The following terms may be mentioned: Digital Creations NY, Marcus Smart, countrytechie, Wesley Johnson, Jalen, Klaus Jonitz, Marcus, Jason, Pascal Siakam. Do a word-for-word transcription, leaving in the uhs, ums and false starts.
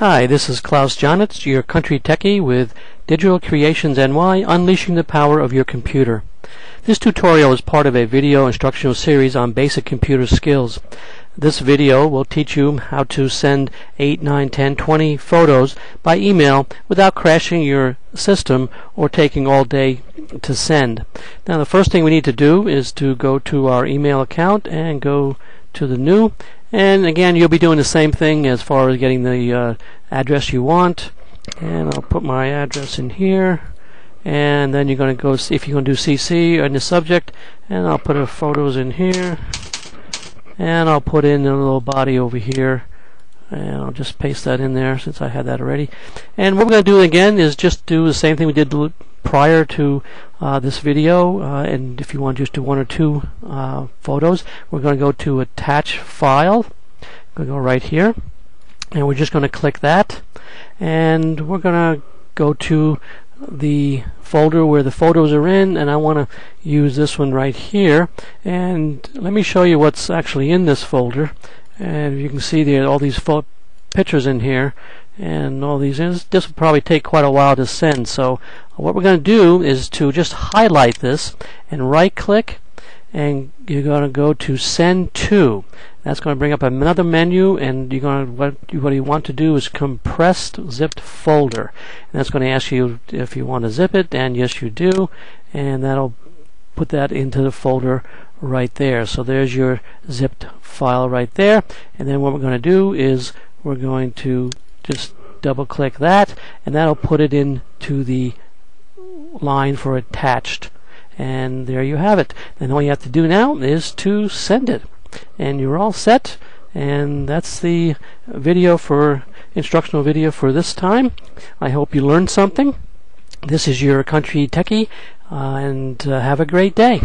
Hi, this is Klaus Jonitz, your country techie with Digital Creations N Y, Unleashing the Power of Your Computer. This tutorial is part of a video instructional series on basic computer skills. This video will teach you how to send eight, nine, ten, twenty photos by email without crashing your system or taking all day to send. Now the first thing we need to do is to go to our email account and go to the new. And again, you'll be doing the same thing as far as getting the uh, address you want. And I'll put my address in here. And then you're going to go see if you're going to do C C in the subject. And I'll put a photos in here. And I'll put in a little body over here. And I'll just paste that in there since I had that already. And what we're going to do again is just do the same thing we did prior to uh, this video, uh, and if you want just do one or two uh, photos, we're going to go to attach file. We're going to go right here, and we're just going to click that, and we're going to go to the folder where the photos are in, and I want to use this one right here. And let me show you what's actually in this folder. And you can see there all these photos, pictures in here, and all these. This will probably take quite a while to send, so what we're going to do is to just highlight this and right click, and you're going to go to send to. That's going to bring up another menu, and you're going to what you, what you want to do is compressed zipped folder, and that's going to ask you if you want to zip it, and yes you do, and that'll put that into the folder right there. So there's your zipped file right there, and then what we're going to do is we're going to just double click that, and that'll put it into the line for attached. And there you have it. And all you have to do now is to send it. And you're all set. And that's the video for instructional video for this time. I hope you learned something. This is your country techie, uh, and uh, have a great day.